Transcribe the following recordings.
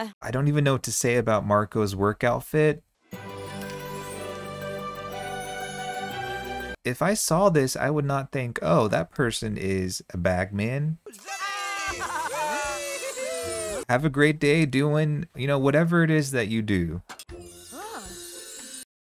Yeah. I don't even know what to say about Marco's work outfit. If I saw this, I would not think, oh, that person is a bagman. Have a great day doing, you know, whatever it is that you do.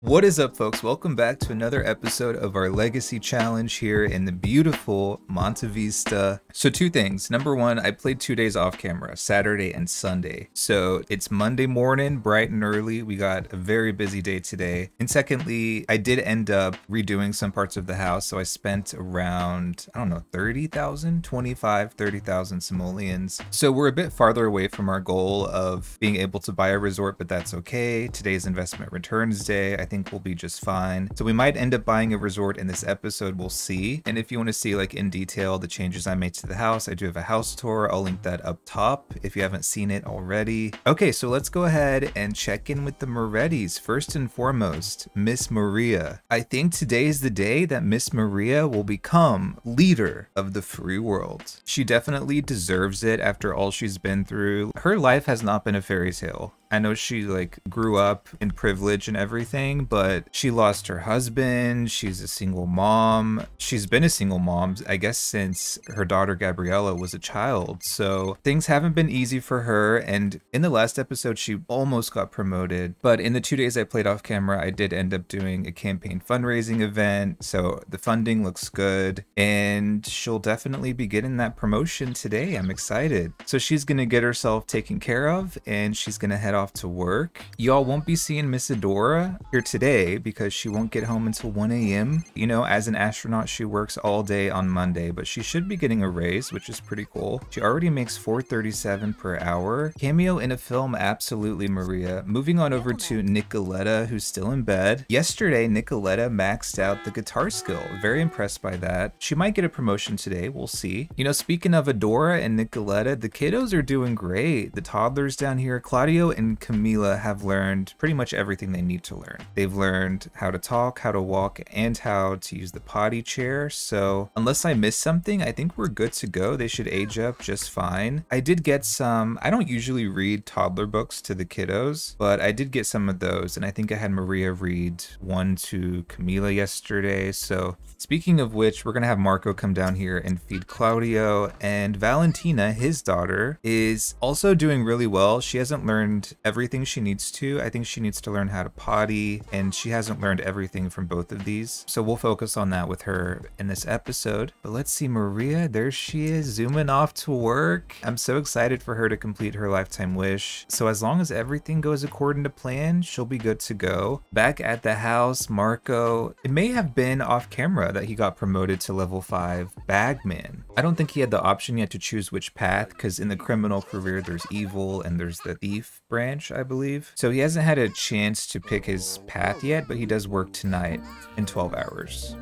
What is up, folks? Welcome back to another episode of our Legacy Challenge here in the beautiful Monte Vista. So two things. Number one, I played 2 days off camera, Saturday and Sunday. So it's Monday morning, bright and early. We got a very busy day today. And secondly, I did end up redoing some parts of the house. So I spent around, I don't know, 30,000, 25, 30,000 simoleons. So we're a bit farther away from our goal of being able to buy a resort, but that's okay. Today's investment returns day. I think we'll be just fine. So we might end up buying a resort in this episode, we'll see. And if you want to see like in detail the changes I made to the house, I do have a house tour. I'll link that up top if you haven't seen it already. Okay, so let's go ahead and check in with the Morettis. First and foremost, Miss Maria. I think today is the day that Miss Maria will become leader of the free world. She definitely deserves it after all she's been through. Her life has not been a fairy tale. I know she like grew up in privilege and everything, but she lost her husband. She's a single mom. She's been a single mom, I guess, since her daughter Gabriella was a child. So things haven't been easy for her. And in the last episode, she almost got promoted. But in the 2 days I played off camera, I did end up doing a campaign fundraising event. So the funding looks good and she'll definitely be getting that promotion today. I'm excited. So she's going to get herself taken care of and she's going to head off to work. Y'all won't be seeing Miss Adora here today because she won't get home until 1 a.m. You know, as an astronaut, she works all day on Monday, but she should be getting a raise, which is pretty cool. She already makes $4.37 per hour. Cameo in a film, absolutely, Maria. Moving on over to Nicoletta, who's still in bed. Yesterday, Nicoletta maxed out the guitar skill. Very impressed by that. She might get a promotion today. We'll see. You know, speaking of Adora and Nicoletta, the kiddos are doing great. The toddlers down here, Claudio and Camila, have learned pretty much everything they need to learn. They've learned how to talk, how to walk, and how to use the potty chair. So unless I missed something, I think we're good to go. They should age up just fine. I did get some, I don't usually read toddler books to the kiddos, but I did get some of those. And I think I had Maria read one to Camila yesterday. So speaking of which, we're going to have Marco come down here and feed Claudio. And Valentina, his daughter, is also doing really well. She hasn't learned everything she needs to. I think she needs to learn how to potty, and she hasn't learned everything from both of these. So we'll focus on that with her in this episode. But let's see, Maria, there she is, zooming off to work. I'm so excited for her to complete her lifetime wish. So as long as everything goes according to plan, she'll be good to go. Back at the house, Marco, it may have been off camera that he got promoted to level 5 bagman. I don't think he had the option yet to choose which path, because in the criminal career, there's evil and there's the thief branch, I believe. So he hasn't had a chance to pick his path yet, but he does work tonight in 12 hours.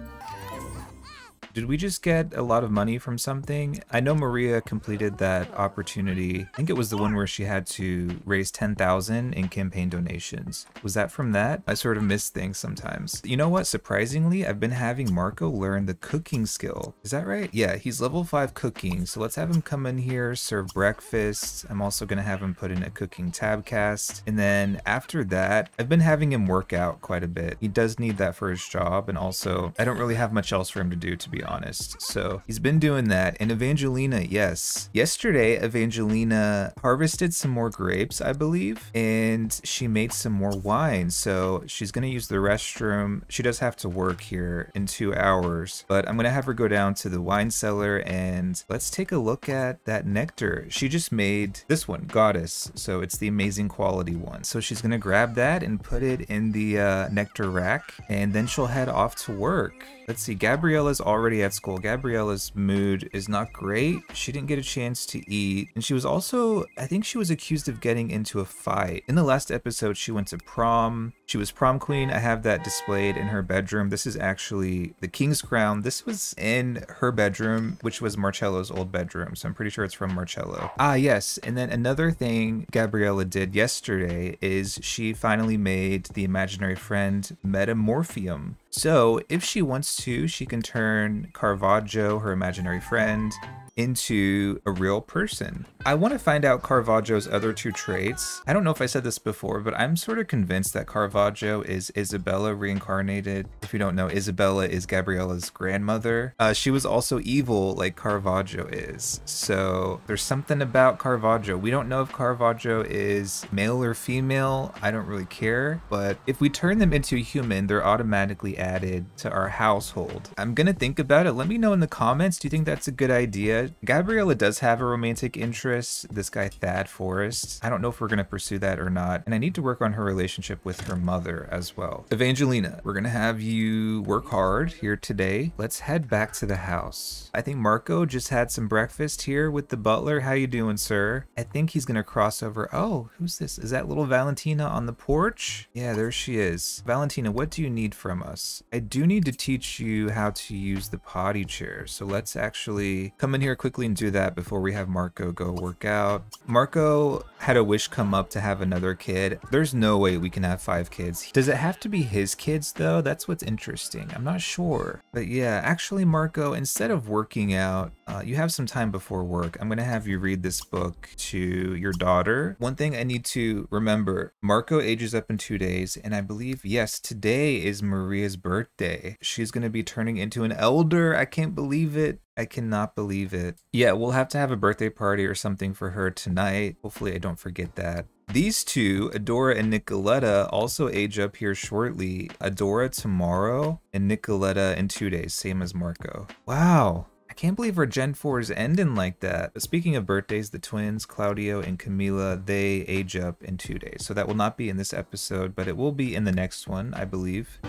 Did we just get a lot of money from something? I know Maria completed that opportunity. I think it was the one where she had to raise 10,000 in campaign donations. Was that from that? I sort of miss things sometimes. You know what? Surprisingly, I've been having Marco learn the cooking skill. Is that right? Yeah, he's level 5 cooking. So let's have him come in here, serve breakfast. I'm also going to have him put in a cooking tabcast. And then after that, I've been having him work out quite a bit. He does need that for his job. And also, I don't really have much else for him to do, to be honest. So he's been doing that. And Evangelina, yes. Yesterday, Evangelina harvested some more grapes, I believe, and she made some more wine. So she's going to use the restroom. She does have to work here in 2 hours, but I'm going to have her go down to the wine cellar and let's take a look at that nectar. She just made this one, Goddess. So it's the amazing quality one. So she's going to grab that and put it in the nectar rack, and then she'll head off to work. Let's see, Gabriella's already at school. Gabriella's mood is not great. She didn't get a chance to eat. And she was also, I think she was accused of getting into a fight. In the last episode, she went to prom. She was prom queen. I have that displayed in her bedroom. This is actually the King's Crown. This was in her bedroom, which was Marcello's old bedroom. So I'm pretty sure it's from Marcello. Ah, yes. And then another thing Gabriella did yesterday is she finally made the imaginary friend Metamorphium. So if she wants to, she can turn Caravaggio, her imaginary friend, into a real person. I want to find out Caravaggio's other two traits. I don't know if I said this before, but I'm sort of convinced that Caravaggio is Isabella reincarnated. If you don't know, Isabella is Gabriella's grandmother. She was also evil like Caravaggio is. So there's something about Caravaggio. We don't know if Caravaggio is male or female. I don't really care. But if we turn them into a human, they're automatically added to our household. I'm going to think about it. Let me know in the comments. Do you think that's a good idea? Gabriella does have a romantic interest, this guy Thad Forrest. I don't know if we're going to pursue that or not. And I need to work on her relationship with her mother as well. Evangelina, we're going to have you work hard here today. Let's head back to the house. I think Marco just had some breakfast here with the butler. How you doing, sir? I think he's going to cross over. Oh, who's this? Is that little Valentina on the porch? Yeah, there she is. Valentina, what do you need from us? I do need to teach you how to use the potty chair. So let's actually come in here quickly and do that before we have Marco go work out. Marco had a wish come up to have another kid. There's no way we can have 5 kids. Does it have to be his kids though? That's what's interesting. I'm not sure. But yeah, actually Marco, instead of working out, you have some time before work. I'm gonna have you read this book to your daughter. One thing I need to remember, Marco ages up in 2 days, and I believe, yes, today is Maria's birthday. She's gonna be turning into an elder. I can't believe it. I cannot believe it. Yeah, we'll have to have a birthday party or something for her tonight. Hopefully I don't forget that. These two, Adora and Nicoletta, also age up here shortly. Adora tomorrow and Nicoletta in 2 days, same as Marco. Wow. I can't believe our Gen 4 is ending like that. But speaking of birthdays, the twins, Claudio and Camila, they age up in 2 days. So that will not be in this episode, but it will be in the next one, I believe.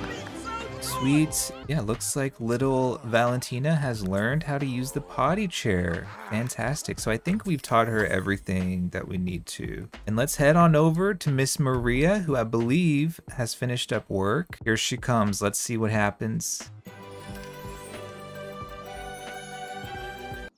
Sweet. Yeah, looks like little Valentina has learned how to use the potty chair. Fantastic. So I think we've taught her everything that we need to. And let's head on over to Miss Maria, who I believe has finished up work. Here she comes. Let's see what happens.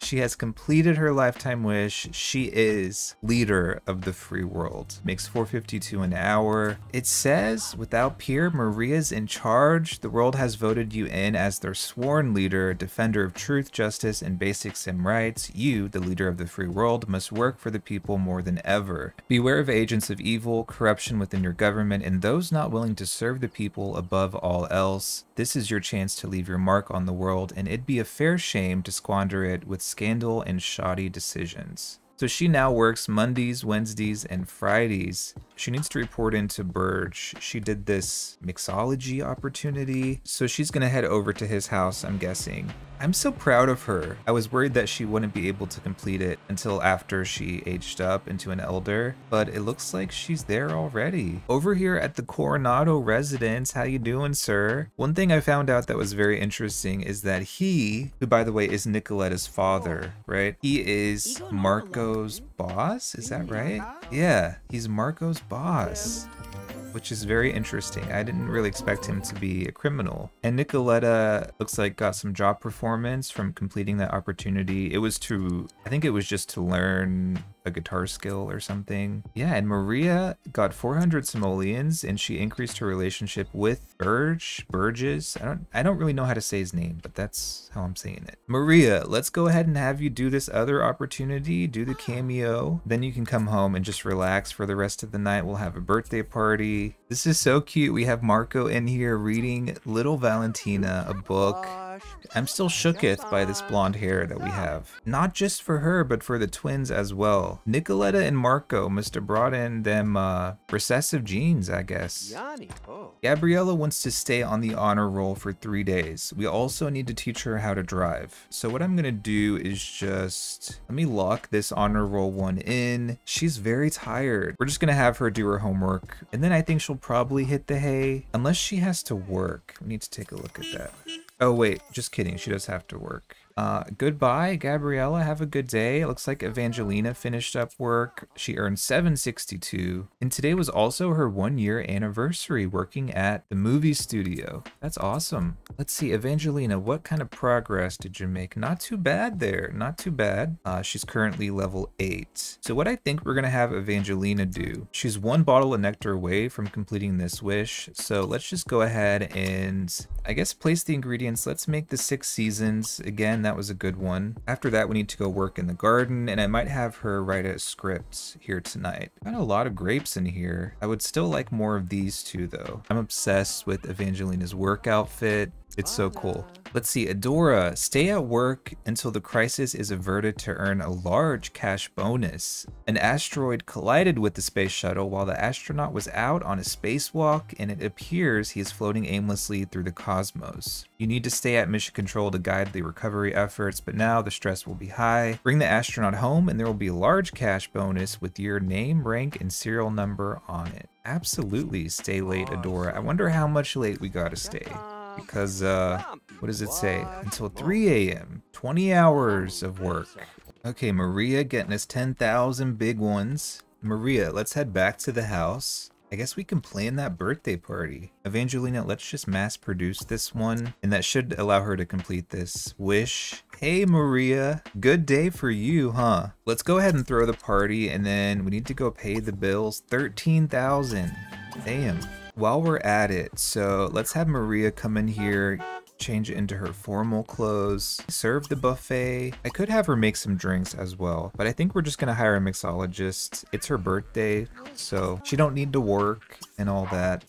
She has completed her lifetime wish. She is leader of the free world. Makes $4.52 an hour. It says, without peer, Maria's in charge. The world has voted you in as their sworn leader, defender of truth, justice, and basic sim rights. You, the leader of the free world, must work for the people more than ever. Beware of agents of evil, corruption within your government, and those not willing to serve the people above all else. This is your chance to leave your mark on the world, and it'd be a fair shame to squander it with scandal and shoddy decisions. So she now works Mondays, Wednesdays, and Fridays. She needs to report into Burge. She did this mixology opportunity. So she's gonna head over to his house, I'm guessing. I'm so proud of her. I was worried that she wouldn't be able to complete it until after she aged up into an elder, but it looks like she's there already. Over here at the Coronado residence, how you doing, sir? One thing I found out that was very interesting is that he, who by the way is Nicoletta's father, right? He is Marco's boss, is that right? Yeah, he's Marco's boss, which is very interesting. I didn't really expect him to be a criminal. And Nicoletta looks like got some job performance from completing that opportunity. It was to, I think it was just to learn a guitar skill or something. Yeah, and Maria got 400 simoleons and she increased her relationship with Burges. I don't really know how to say his name, but that's how I'm saying it. Maria, let's go ahead and have you do this other opportunity, do the cameo. Then you can come home and just relax for the rest of the night. We'll have a birthday party. This is so cute. We have Marco in here reading little Valentina a book. I'm still shooketh by this blonde hair that we have. Not just for her, but for the twins as well. Nicoletta and Marco must have brought in them recessive genes, I guess. Gabriella wants to stay on the honor roll for 3 days. We also need to teach her how to drive. So what I'm gonna do is just, let me lock this honor roll one in. She's very tired. We're just gonna have her do her homework. And then I think she'll probably hit the hay. Unless she has to work. We need to take a look at that. Oh wait, just kidding, she does have to work. Goodbye, Gabriella, have a good day. It looks like Evangelina finished up work. She earned $7.62. And today was also her 1-year anniversary working at the movie studio. That's awesome. Let's see, Evangelina, what kind of progress did you make? Not too bad there, not too bad. She's currently level 8. So what I think we're gonna have Evangelina do, she's 1 bottle of nectar away from completing this wish. So let's just go ahead and, I guess, place the ingredients. Let's make the 6 seasons again. That was a good one. After that, we need to go work in the garden, and I might have her write a script here tonight. Got a lot of grapes in here. I would still like more of these two, though. I'm obsessed with Evangelina's work outfit. It's so cool. Let's see, Adora, stay at work until the crisis is averted to earn a large cash bonus. An asteroid collided with the space shuttle while the astronaut was out on a spacewalk, and it appears he is floating aimlessly through the cosmos. You need to stay at mission control to guide the recovery efforts, but now the stress will be high. Bring the astronaut home and there will be a large cash bonus with your name, rank, and serial number on it. Absolutely stay late, Adora. I wonder how much late we gotta stay. Because, what does it say? Until 3 a.m. 20 hours of work. Okay, Maria getting us 10,000 big ones. Maria, let's head back to the house. I guess we can plan that birthday party. Evangelina, let's just mass produce this one. And that should allow her to complete this wish. Hey, Maria. Good day for you, huh? Let's go ahead and throw the party. And then we need to go pay the bills. 13,000. Damn. While we're at it, so let's have Maria come in here, change it into her formal clothes, serve the buffet. I could have her make some drinks as well, but I think we're just gonna hire a mixologist. It's her birthday, so she don't need to work and all that.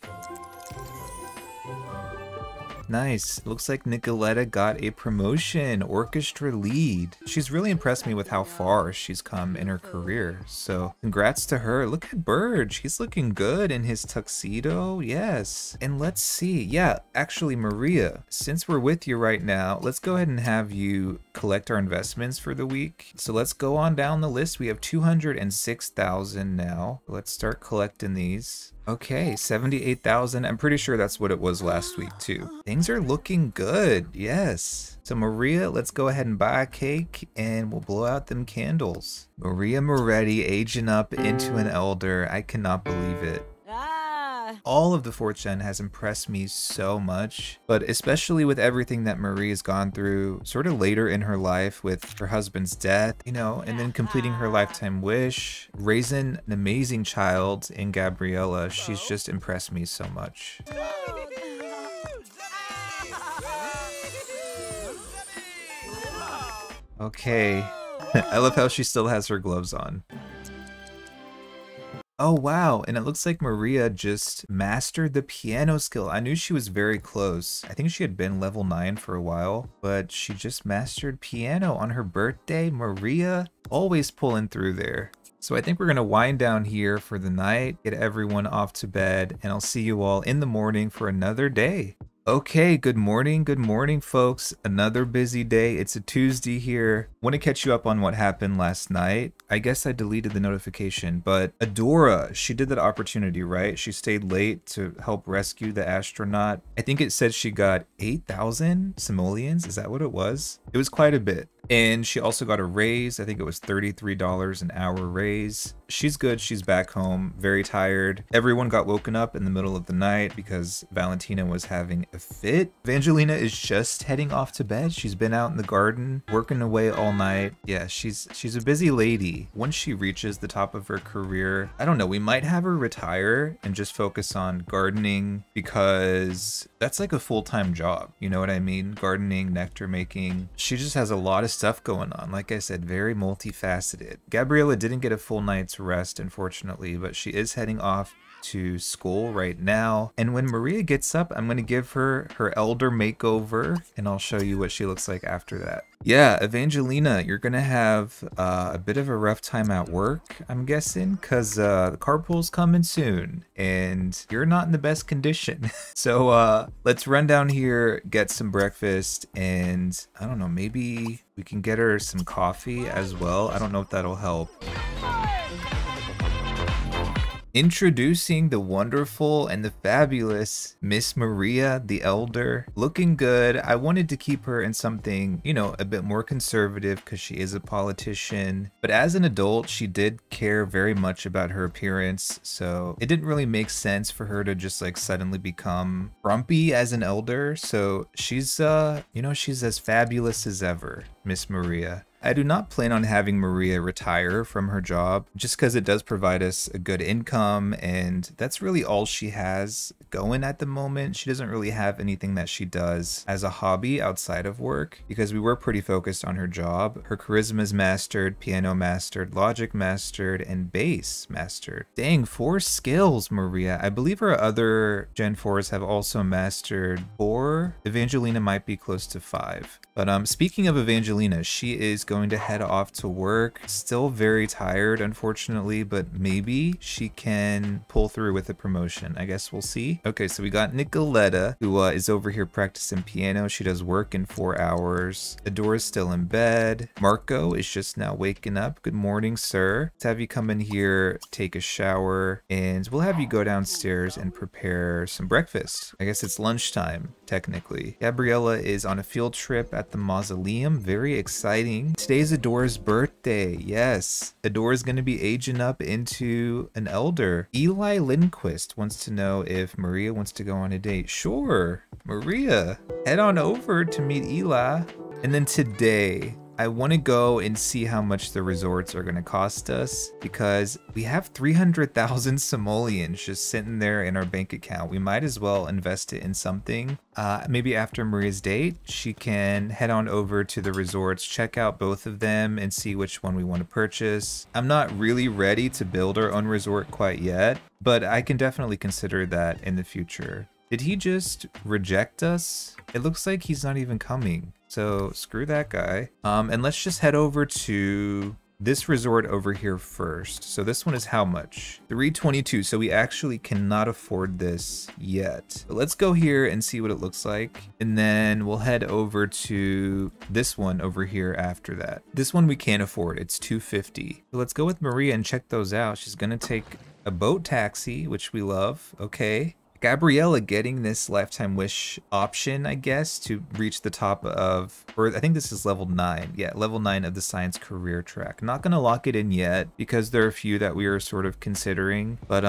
Nice. Looks like Nicoletta got a promotion, orchestra lead. She's really impressed me with how far she's come in her career. So congrats to her. Look at Burge. He's looking good in his tuxedo. Yes. And let's see. Yeah, actually, Maria, since we're with you right now, let's go ahead and have you collect our investments for the week. So let's go on down the list. We have 206,000 now. Let's start collecting these. Okay, 78,000. I'm pretty sure that's what it was last week too. Things are looking good, yes. So Maria, let's go ahead and buy a cake and we'll blow out them candles. Maria Moretti aging up into an elder. I cannot believe it. All of the 4th Gen has impressed me so much, but especially with everything that Maria's gone through sort of later in her life with her husband's death, you know, and then completing her lifetime wish, raising an amazing child in Gabriella. She's just impressed me so much. Okay. I love how she still has her gloves on. Oh wow, and it looks like Maria just mastered the piano skill. I knew she was very close. I think she had been level 9 for a while, but she just mastered piano on her birthday. Maria, always pulling through there. So I think we're gonna wind down here for the night, get everyone off to bed, and I'll see you all in the morning for another day. Okay, good morning, folks. Another busy day. It's a Tuesday here. Want to catch you up on what happened last night. I guess I deleted the notification, but Adora, she did that opportunity, right? She stayed late to help rescue the astronaut. I think it said she got 8,000 simoleons. Is that what it was? It was quite a bit. And she also got a raise. I think it was $33 an hour raise. She's good. She's back home, very tired. Everyone got woken up in the middle of the night because Valentina was having a fit. Evangelina is just heading off to bed. She's been out in the garden, working away all night. Yeah, she's a busy lady. Once she reaches the top of her career, I don't know, we might have her retire and just focus on gardening because that's like a full-time job. You know what I mean? Gardening, nectar making. She just has a lot of stuff going on. Like I said, very multifaceted. Gabriella didn't get a full night's rest, unfortunately, but she is heading off to school right now. And when Maria gets up, I'm going to give her her elder makeover, and I'll show you what she looks like after that. Yeah, Evangelina, you're going to have a bit of a rough time at work, I'm guessing, because the carpool's coming soon, and you're not in the best condition. So let's run down here, get some breakfast, and I don't know, maybe we can get her some coffee as well. I don't know if that'll help. Introducing the wonderful and the fabulous Miss Maria the Elder. Looking good. I wanted to keep her in something, you know, a bit more conservative because she is a politician. But as an adult, she did care very much about her appearance. So it didn't really make sense for her to just like suddenly become grumpy as an elder. So she's, you know, she's as fabulous as ever, Miss Maria. I do not plan on having Maria retire from her job just because it does provide us a good income, and that's really all she has going at the moment. She doesn't really have anything that she does as a hobby outside of work because we were pretty focused on her job. Her charisma's mastered, piano mastered, logic mastered, and bass mastered. Dang, 4 skills, Maria. I believe her other Gen 4s have also mastered 4. Evangelina might be close to 5. But speaking of Evangelina, she is going to head off to work. Still very tired, unfortunately, but maybe she can pull through with a promotion. I guess we'll see. Okay, so we got Nicoletta, who is over here practicing piano. She does work in 4 hours. Adora's still in bed. Marco is just now waking up. Good morning, sir. Let's have you come in here, take a shower, and we'll have you go downstairs and prepare some breakfast. I guess it's lunchtime, technically. Gabriella is on a field trip at the mausoleum. Very exciting. Today's Adora's birthday. Yes, Adora's going to be aging up into an elder. Eli Lindquist wants to know if Maria wants to go on a date. Sure, Maria, head on over to meet Eli. And then today, I want to go and see how much the resorts are going to cost us because we have 300,000 simoleons just sitting there in our bank account. We might as well invest it in something. Maybe after Maria's date, she can head on over to the resorts, check out both of them, and see which one we want to purchase. I'm not really ready to build our own resort quite yet, but I can definitely consider that in the future. Did he just reject us? It looks like he's not even coming. So screw that guy. And let's just head over to this resort over here first. So this one is how much? $322. So we actually cannot afford this yet. But let's go here and see what it looks like. And then we'll head over to this one over here after that. This one we can't afford. It's $250. So let's go with Maria and check those out. She's going to take a boat taxi, which we love. Okay. Gabriella getting this lifetime wish option, I guess, to reach the top of, or I think this is level 9. Yeah, level 9 of the science career track. Not gonna lock it in yet because there are a few that we are sort of considering, but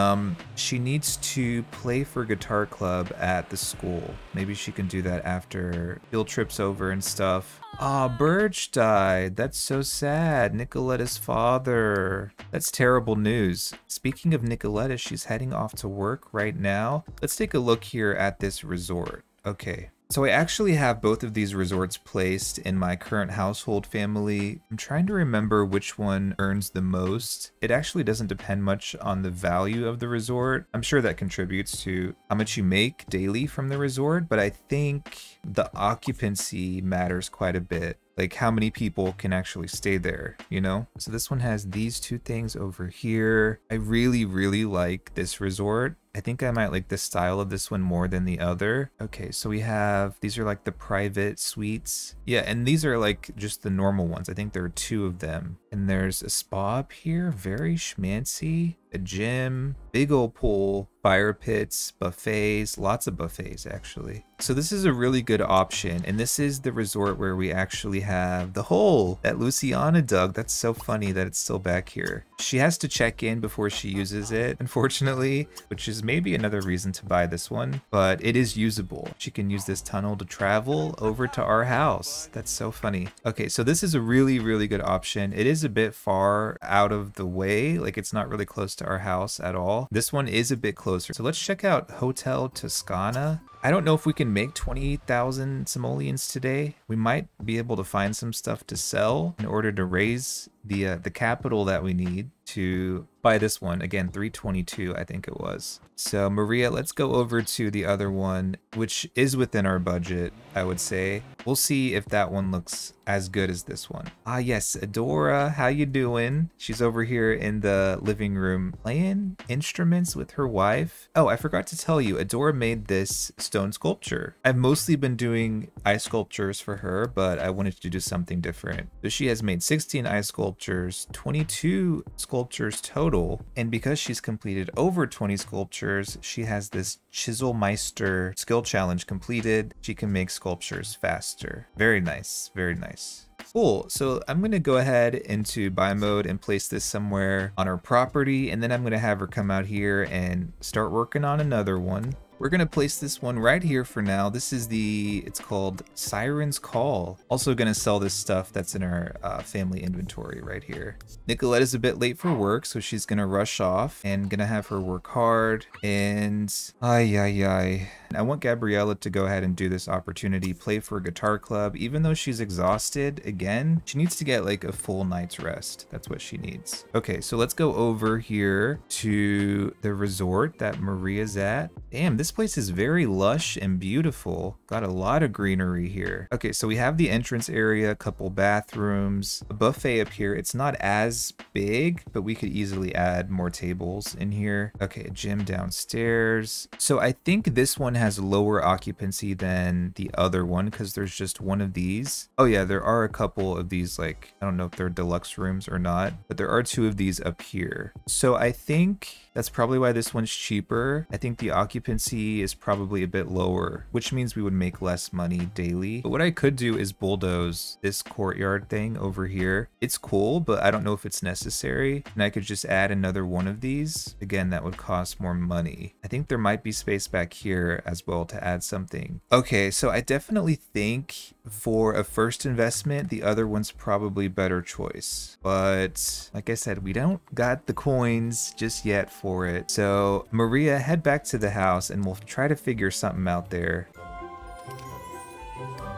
she needs to play for guitar club at the school. Maybe she can do that after field trips over and stuff. Ah, Burge died. That's so sad. Nicoletta's father. That's terrible news. Speaking of Nicoletta, she's heading off to work right now. Let's take a look here at this resort. Okay. So I actually have both of these resorts placed in my current household family. I'm trying to remember which one earns the most. It actually doesn't depend much on the value of the resort. I'm sure that contributes to how much you make daily from the resort, but I think the occupancy matters quite a bit. Like how many people can actually stay there, you know? So this one has these two things over here. I really, really like this resort. I think I might like the style of this one more than the other. Okay, so we have, these are like the private suites. Yeah, and these are like just the normal ones. I think there are 2 of them. And there's a spa up here, very schmancy. A gym, big old pool, fire pits, buffets, lots of buffets actually. So this is a really good option, and this is the resort where we actually have the hole that Luciana dug. That's so funny that it's still back here. She has to check in before she uses it, unfortunately, which is maybe another reason to buy this one, but it is usable. She can use this tunnel to travel over to our house. That's so funny. Okay, so this is a really, really good option. It is a bit far out of the way, like it's not really close to our house at all. This one is a bit closer. So let's check out Hotel Toscana. I don't know if we can make 20,000 simoleons today. We might be able to find some stuff to sell in order to raise the capital that we need to buy this one. Again, 322, I think it was. So Maria, let's go over to the other one, which is within our budget, I would say. We'll see if that one looks as good as this one. Ah, yes, Adora, how you doing? She's over here in the living room playing instruments with her wife. Oh, I forgot to tell you, Adora made this stone sculpture. I've mostly been doing ice sculptures for her, but I wanted to do something different. So she has made 16 ice sculptures, 22 sculptures total, and because she's completed over 20 sculptures, she has this Chiselmeister skill challenge completed. She can make sculptures faster. Very nice, very nice. Cool, so I'm gonna go ahead into buy mode and place this somewhere on our property, and then I'm gonna have her come out here and start working on another one. We're gonna place this one right here for now. This is the, it's called Siren's Call. Also gonna sell this stuff that's in our family inventory right here. Nicoletta's a bit late for work, so she's gonna rush off and gonna have her work hard. And I want Gabriella to go ahead and do this opportunity, play for a guitar club. Even though she's exhausted again, she needs to get like a full night's rest. That's what she needs. Okay, so let's go over here to the resort that Maria's at. Damn, this place is very lush and beautiful. Got a lot of greenery here. Okay, so we have the entrance area, a couple bathrooms, a buffet up here. It's not as big, but we could easily add more tables in here. Okay, a gym downstairs. So I think this one has lower occupancy than the other one because there's just one of these. Oh yeah, there are a couple of these, like, I don't know if they're deluxe rooms or not, but there are two of these up here. So I think that's probably why this one's cheaper. I think the occupancy is probably a bit lower, which means we would make less money daily. But what I could do is bulldoze this courtyard thing over here. It's cool, but I don't know if it's necessary. And I could just add another one of these. Again, that would cost more money. I think there might be space back here as well to add something. Okay, so I definitely think for a first investment, the other one's probably better choice. But like I said, we don't got the coins just yet for it. So Maria, head back to the house and we'll try to figure something out there.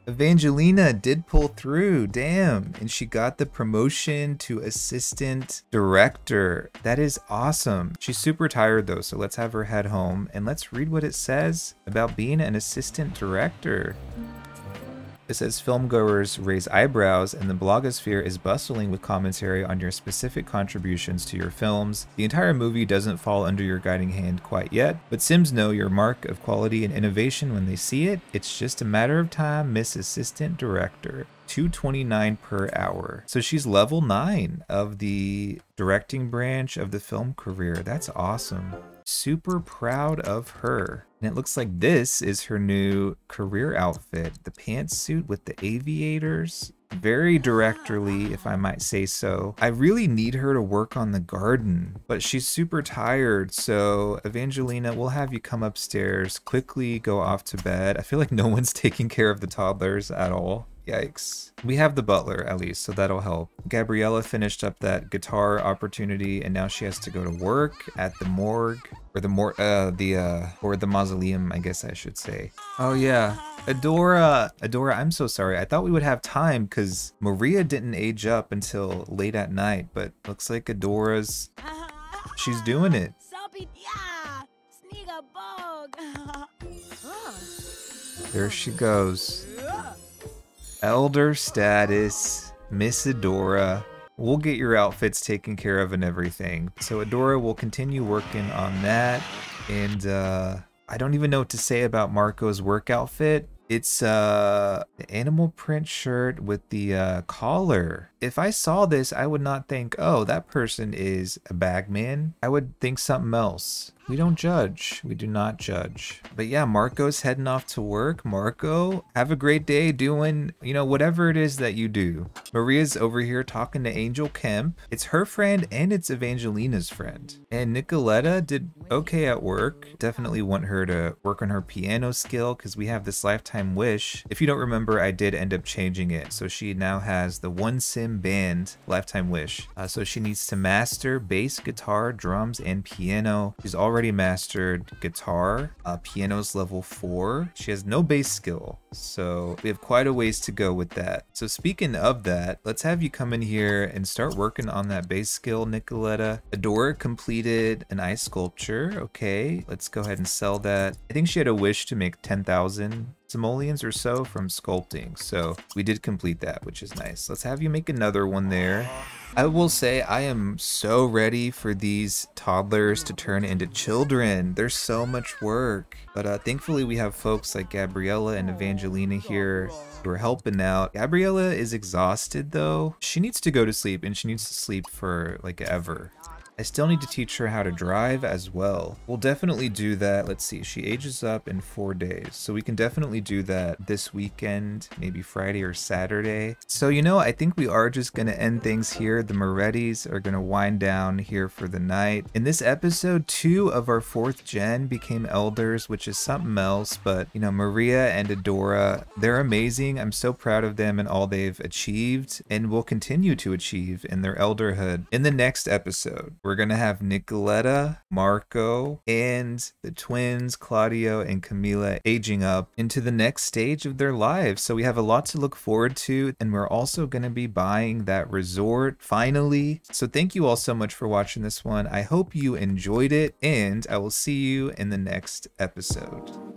Evangelina did pull through, damn, and she got the promotion to assistant director. That is awesome. She's super tired though, so let's have her head home and let's read what it says about being an assistant director. It says, filmgoers raise eyebrows and the blogosphere is bustling with commentary on your specific contributions to your films. The entire movie doesn't fall under your guiding hand quite yet, but Sims know your mark of quality and innovation when they see it. It's just a matter of time, Miss Assistant Director. $2.29 per hour. So she's level 9 of the directing branch of the film career. That's awesome. Super proud of her. And it looks like this is her new career outfit. The pantsuit with the aviators. Very directorly, if I might say so. I really need her to work on the garden, but she's super tired. So Evangelina, we'll have you come upstairs, quickly go off to bed. I feel like no one's taking care of the toddlers at all. Yikes. We have the butler at least, so that'll help. Gabriella finished up that guitar opportunity and now she has to go to work at the morgue or the mausoleum, I guess I should say. Oh yeah. Adora, I'm so sorry. I thought we would have time because Maria didn't age up until late at night, but looks like Adora's, she's doing it. There she goes. Elder status, Miss Adora. We'll get your outfits taken care of and everything. So Adora will continue working on that. And I don't even know what to say about Marco's work outfit. It's the animal print shirt with the collar. If I saw this, I would not think, oh, that person is a bagman. I would think something else. We don't judge. We do not judge. But yeah, Marco's heading off to work. Marco, have a great day doing, you know, whatever it is that you do. Maria's over here talking to Angel Kemp. It's her friend and it's Evangelina's friend. And Nicoletta did okay at work. Definitely want her to work on her piano skill because we have this lifetime wish. If you don't remember, I did end up changing it. So she now has the one sim band lifetime wish. So she needs to master bass, guitar, drums, and piano. She's already mastered guitar, piano's level 4. She has no bass skill, so we have quite a ways to go with that. So speaking of that, let's have you come in here and start working on that bass skill, Nicoletta. Adora completed an ice sculpture. Okay, let's go ahead and sell that. I think she had a wish to make 10,000 simoleons or so from sculpting, so we did complete that, which is nice. Let's have you make another one there. I will say I am so ready for these toddlers to turn into children. There's so much work, but thankfully we have folks like Gabriella and Evangelina here who are helping out. Gabriella is exhausted though. She needs to go to sleep and she needs to sleep for like ever. I still need to teach her how to drive as well. We'll definitely do that. Let's see, she ages up in 4 days. So we can definitely do that this weekend, maybe Friday or Saturday. So, you know, I think we are just gonna end things here. The Morettis are gonna wind down here for the night. In this episode, 2 of our 4th gen became elders, which is something else, but you know, Maria and Adora, they're amazing. I'm so proud of them and all they've achieved and will continue to achieve in their elderhood. In the next episode, we're gonna have Nicoletta, Marco, and the twins, Claudio and Camila, aging up into the next stage of their lives. So we have a lot to look forward to, and we're also gonna be buying that resort finally. So thank you all so much for watching this one. I hope you enjoyed it, and I will see you in the next episode.